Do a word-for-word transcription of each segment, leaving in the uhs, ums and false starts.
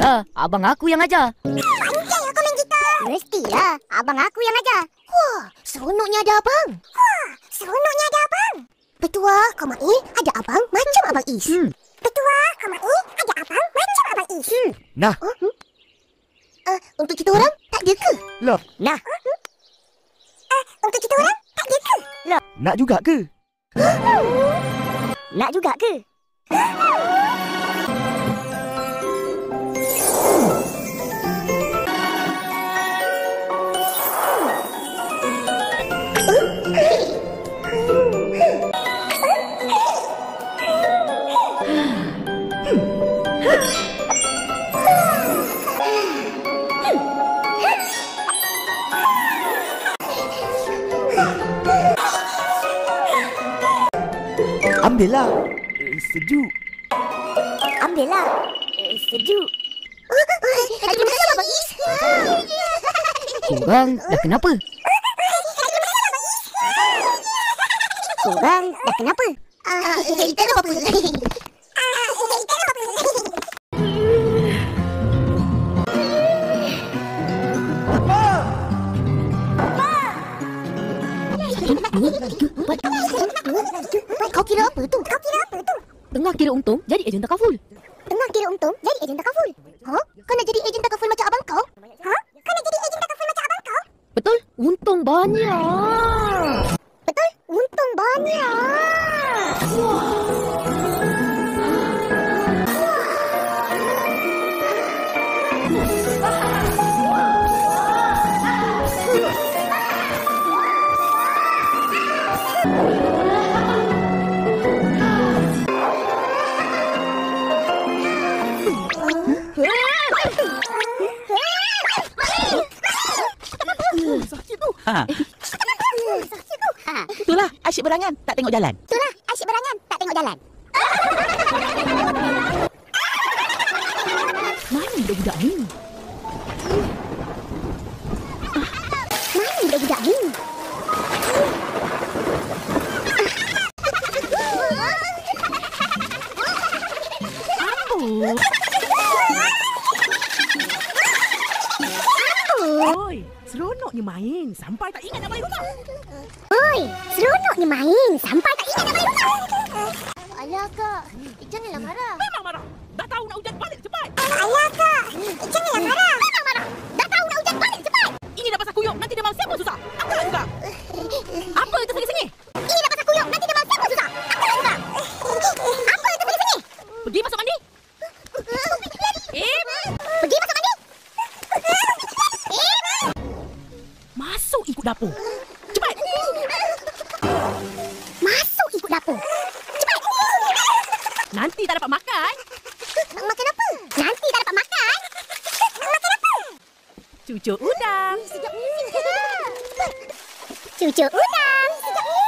Ya, abang aku yang ajar. Panjang ya komen kita. Mestilah, abang aku yang ajar. Wah, seronoknya ada abang. Wah, seronoknya ada abang. Petua, Komai, ada abang macam abang Is. Hmm. Petua, Komai, ada abang macam abang Is. Hmm. Nah. Eh, huh? uh, untuk kita orang tak ada ke? Loh. Nah. Eh, huh? uh, untuk kita orang tak ada ke? Loh. Nak juga ke? Nak juga ke? Ambillah, sejuk. Ambillah, sejuk. Ada masalah Abang Is. Korang dah kenapa? Korang dah kenapa? Ah, kita dah apa-apa. Ah, kita dah apa-apa. Apa? Kau kira apa tu? Kau kira apa tu? Tengah kira untung, jadi ejen takaful. Tengah kira untung, jadi ejen takaful. Ha? Kau nak jadi ejen takaful macam abang kau? Ha? Kau nak jadi ejen takaful macam abang kau? Betul, untung banyak. Betul, untung banyak. Ha. Itulah asyik berangan tak tengok jalan. Itulah asyik berangan tak tengok jalan. Mana budak-budak ni? Mana budak-budak ni? Seronoknya main sampai tak ingat nak balik rumah. Oi, seronoknya main sampai tak ingat nak balik rumah. Alah kak, janganlah marah. Memang marah. Dah tahu nak hujan balik cepat. Alah kak, janganlah marah. Memang marah. Dah tahu nak hujan balik cepat. Ini dah pasal kuyuk, nanti dia mahu siapa susah. Aku lah juga. Apa itu sengih-sengih? Ini dah pasal kuyuk, nanti dia mahu siapa susah. Aku lah juga. Apa itu sengih-sengih? Pergi masuk mandi. Eh, pergi masuk mandi. Masuk ikut dapur. Cepat. Masuk ikut dapur. Cepat. Nanti tak dapat makan. Nak makan apa? Nanti tak dapat makan. Nak makan apa? Cucuk udang. Sedap ni. Cucuk udang. Sedap ni.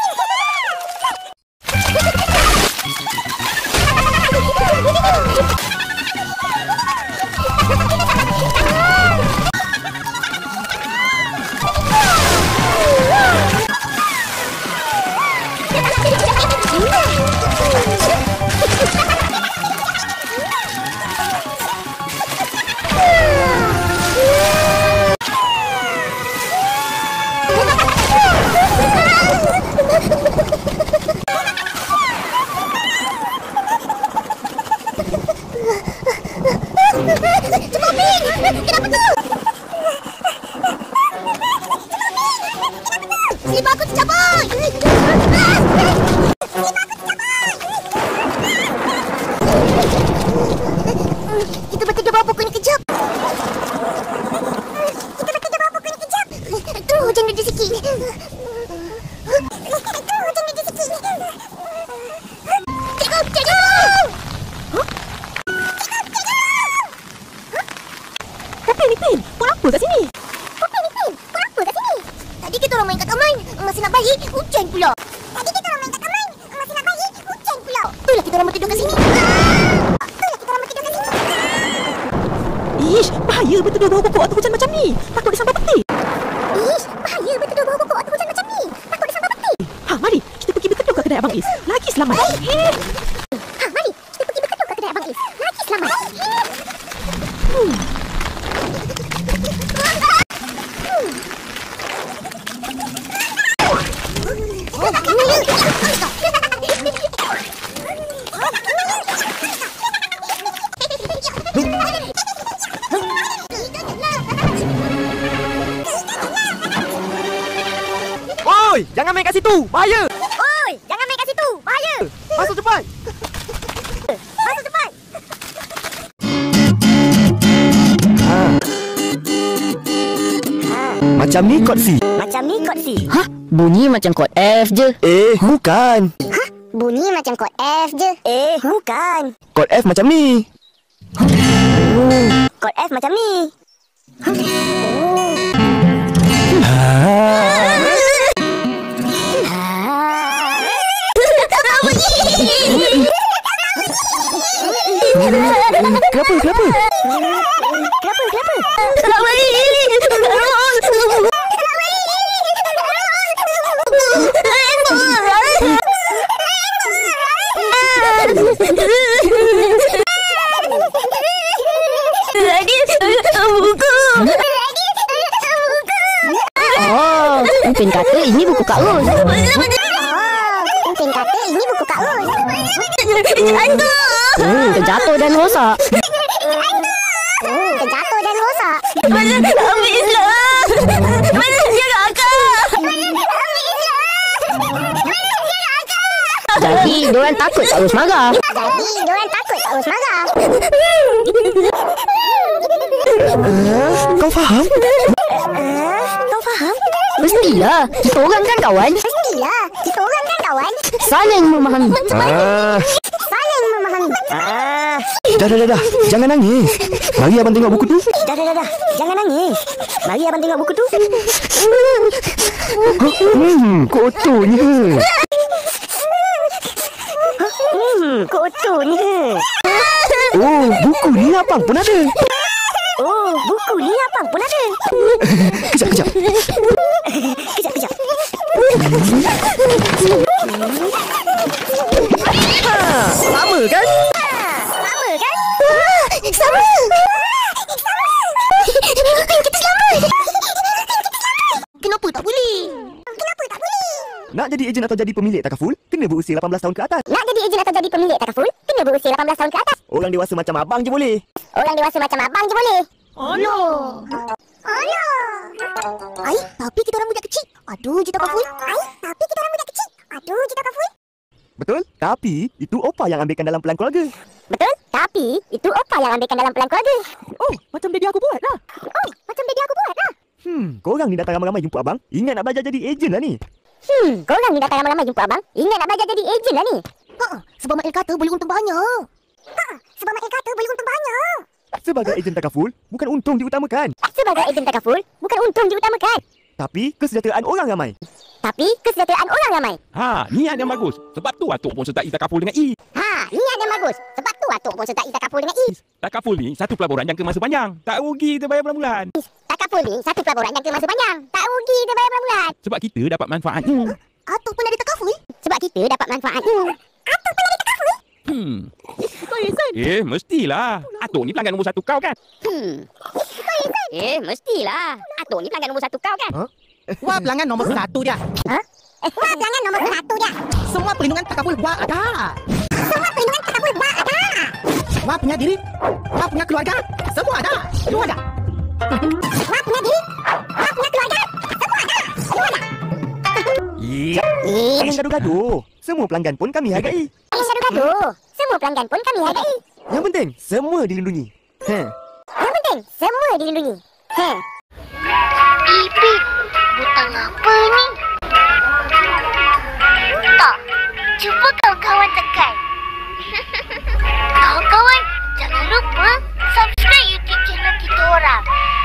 Hmm. Jangan main kat situ, bahaya. Oi, jangan main kat situ, bahaya. Masuk cepat. Masuk cepat. Ha. Ha. Macam ni kod C. Macam ni kod C. Hah? Bunyi macam kod F je. Eh, bukan. Hah? Bunyi macam kod F je. Eh, bukan. Kod F macam ni. Oh. Kod F macam ni. Oh. Ha. Kenapa? Kenapa? Kenapa? Kenapa? Kenapa ini? Oh, mungkin kata ini buku Kak Ros. Oh, mungkin kata ini buku Kak Ros. Aduh. Hmm, terjatuh dan rosak. Hmm, terjatuh dan rosak. Mana ambil Islam? Mana dia kakak? Mana dia ambil Islam? Jadi, diorang takut tak harus marah. Jadi, diorang takut tak harus marah. Uh, kau faham? Uh, kau faham? Mestilah. Kita orang kan kawan. Mestilah. Kita orang kan kawan. Saling memahami. Ah. Ah. Dah dah dah dah, jangan nangis. Mari abang tengok buku tu. Dah dah dah dah, jangan nangis. Mari abang tengok buku tu. Hmm, kotornya. Hmm, kotornya. Oh, buku ni abang pun ada. Oh, buku ni abang pun ada. Kejap kejap. Kejap kejap. Ha, sama kan? Sama kan? Ah, sama. Kita selamat. Kenapa tak boleh? Kenapa tak boleh? Nak jadi ejen atau jadi pemilik takaful, kena berusia lapan belas tahun ke atas. Nak jadi ejen atau jadi pemilik takaful, kena berusia lapan belas tahun ke atas. Orang dewasa macam abang je boleh. Orang dewasa macam abang je boleh. Oh no. Oh no. Ai, tapi kita orang budak kecil. Aduh, je takaful. Ai, tapi kita orang budak kecil. Aduh, je takaful. Betul? Tapi, itu opa yang ambilkan dalam pelan keluarga. Betul? Tapi, itu opa yang ambilkan dalam pelan keluarga. Oh, macam daddy aku buat lah. Oh, macam daddy aku buat lah. Hmm, korang ni datang ramai-ramai jumpa abang, ingat nak belajar jadi ejen lah ni. Hmm, korang ni datang ramai-ramai jumpa abang, ingat nak belajar jadi ejen lah ni. Haa, sebab Mak El kata boleh untung banyak. Haa, sebab Mak El kata boleh untung banyak. Sebagai ejen takaful, bukan untung diutamakan. Sebagai ejen takaful, bukan untung diutamakan. Tapi, kesejahteraan orang ramai. Tapi, kesejahteraan orang ramai. Ha, niat yang bagus. Sebab tu atuk pun sertai takaful dengan I. Ha, niat yang bagus. Sebab tu atuk pun sertai takaful dengan I. Takaful ni satu pelaburan jangka masa panjang. Tak rugi kita bayar bulan-bulan. Takaful ni satu pelaburan jangka masa panjang. Tak rugi kita bayar bulan-bulan. Sebab kita dapat manfaatnya. Atuk pun ada takaful. Sebab kita dapat manfaatnya. Atuk pun ada takaful. Hmm. Eh, mestilah. Atuk ni pelanggan nombor satu kau kan? Hmm. Eh, mestilah. Atuk ni pelanggan nombor satu kau kan? Huh? Wah, pelanggan nombor satu dia. Huh? Eh, wah, pelanggan nombor satu dia. Semua perlindungan takaful wah ada. Semua perlindungan takaful wah ada. Wah punya diri, wah punya keluarga, semua ada. Semua ada. Wah punya diri, wah punya keluarga, semua ada. Semua ada. Yeah. Yeah. Jangan gaduh-gaduh. Semua pelanggan pun kami hargai. Jangan gaduh-gaduh. Semua pelanggan pun kami hargai. Yang penting, semua dilindungi. Huh. Yang penting, semua dilindungi. Huh. Pipit, butang apa ni? Tak, cuba kawan-kawan tekan. Kawan-kawan, jangan lupa subscribe YouTube channel kita orang.